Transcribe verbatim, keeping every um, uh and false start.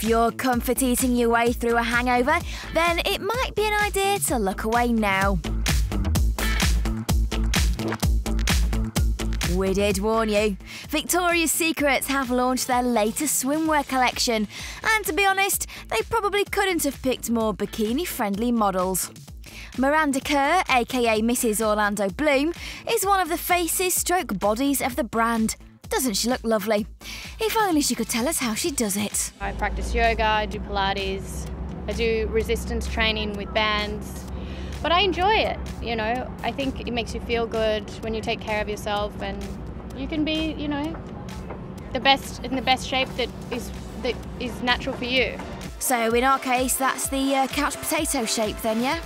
If you're comfort eating your way through a hangover, then it might be an idea to look away now. We did warn you. Victoria's Secret have launched their latest swimwear collection, and to be honest, they probably couldn't have picked more bikini-friendly models. Miranda Kerr, aka Missus Orlando Bloom, is one of the faces stroke bodies of the brand. Doesn't she look lovely? If only she could tell us how she does it. I practice yoga, I do Pilates, I do resistance training with bands. But I enjoy it, you know. I think it makes you feel good when you take care of yourself, and you can be, you know, the best in the best shape that is that is natural for you. So in our case, that's the uh, couch potato shape then, yeah?